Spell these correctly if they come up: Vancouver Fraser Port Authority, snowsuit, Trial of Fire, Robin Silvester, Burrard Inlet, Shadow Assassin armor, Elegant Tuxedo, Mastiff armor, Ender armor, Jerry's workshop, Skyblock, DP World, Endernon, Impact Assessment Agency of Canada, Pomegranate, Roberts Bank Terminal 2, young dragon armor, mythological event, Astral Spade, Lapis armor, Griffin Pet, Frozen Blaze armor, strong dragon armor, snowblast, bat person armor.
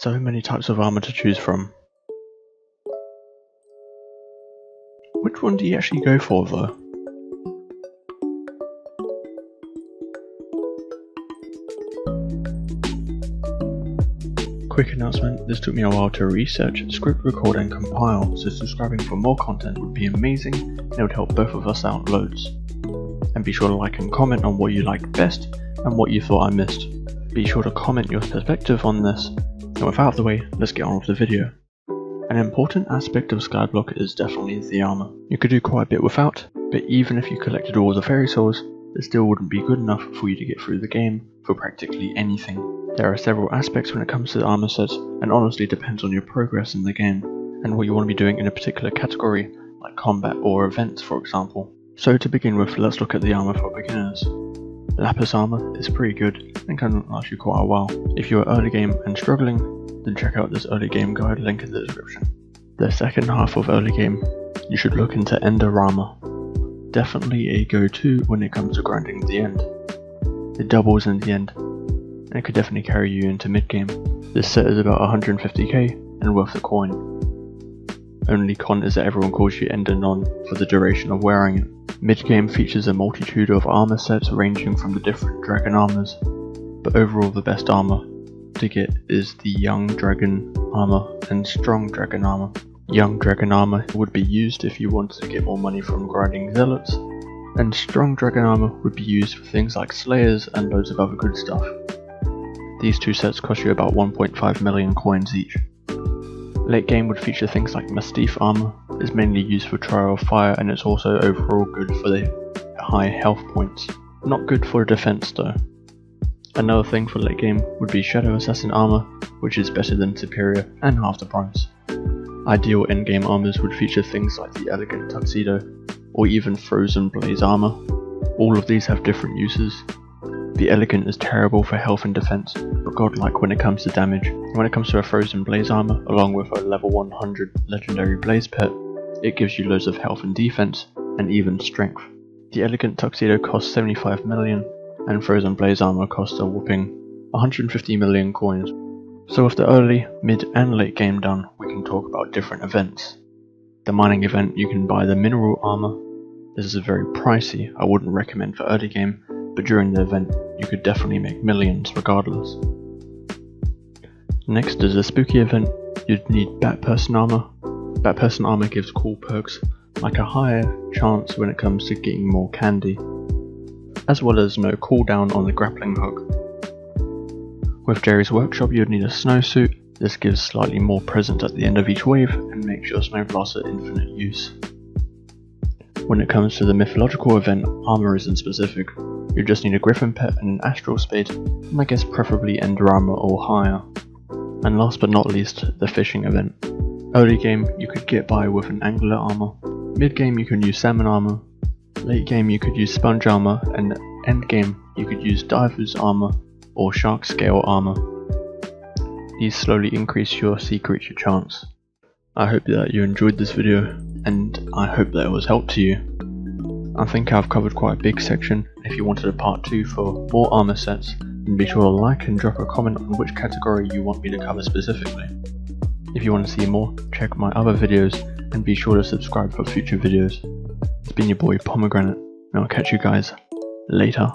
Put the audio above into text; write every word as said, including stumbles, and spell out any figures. So many types of armour to choose from. Which one do you actually go for though? Quick announcement, this took me a while to research, script, record and compile, so subscribing for more content would be amazing and it would help both of us out loads. And be sure to like and comment on what you liked best and what you thought I missed. Be sure to comment your perspective on this, and with out of the way, let's get on with the video. An important aspect of Skyblock is definitely the armour. You could do quite a bit without, but even if you collected all the fairy souls, it still wouldn't be good enough for you to get through the game for practically anything. There are several aspects when it comes to the armor sets, and honestly depends on your progress in the game, and what you want to be doing in a particular category, like combat or events for example. So to begin with, let's look at the armor for beginners. Lapis armor is pretty good, and can last you quite a while. If you are early game and struggling, then check out this early game guide link in the description. The second half of early game, you should look into Ender armor. Definitely a go-to when it comes to grinding the end. It doubles in the end, and it could definitely carry you into mid-game. This set is about one hundred fifty k and worth the coin. Only con is that everyone calls you Endernon for the duration of wearing it. Mid-game features a multitude of armor sets ranging from the different dragon armors, but overall the best armor to get is the Young Dragon Armor and Strong Dragon Armor. Young Dragon Armor would be used if you wanted to get more money from grinding zealots, and Strong Dragon Armor would be used for things like slayers and loads of other good stuff. These two sets cost you about one point five million coins each. Late game would feature things like Mastiff armor, is mainly used for Trial of Fire and it's also overall good for the high health points. Not good for defense though. Another thing for late game would be Shadow Assassin armor, which is better than superior and half the price. Ideal end game armors would feature things like the Elegant Tuxedo or even Frozen Blaze armor. All of these have different uses. The Elegant is terrible for health and defense, but godlike when it comes to damage. When it comes to a Frozen Blaze armor, along with a level one hundred legendary Blaze Pet, it gives you loads of health and defense, and even strength. The Elegant Tuxedo costs seventy-five million, and Frozen Blaze armor costs a whopping one hundred fifty million coins. So with the early, mid and late game done, we can talk about different events. The mining event, you can buy the mineral armor. This is very pricey, I wouldn't recommend for early game, but during the event you could definitely make millions regardless. Next is a spooky event, you'd need Bat Person Armor. Bat Person Armor gives cool perks, like a higher chance when it comes to getting more candy, as well as no cooldown on the grappling hook. With Jerry's Workshop you'd need a snowsuit, this gives slightly more presents at the end of each wave and makes your snowblast infinite use. When it comes to the mythological event, armour isn't specific. You just need a Griffin Pet and an Astral Spade, and I guess preferably Ender armor or higher. And last but not least, the fishing event. Early game, you could get by with an Angler armor. Mid game, you can use Salmon armor. Late game, you could use Sponge armor, and end game, you could use Diver's armor or Shark Scale armor. These slowly increase your sea creature chance. I hope that you enjoyed this video, and I hope that it was helpful to you. I think I've covered quite a big section. If you wanted a part two for more armor sets, then be sure to like and drop a comment on which category you want me to cover specifically. If you want to see more, check my other videos and be sure to subscribe for future videos. It's been your boy Pomegranate, and I'll catch you guys later.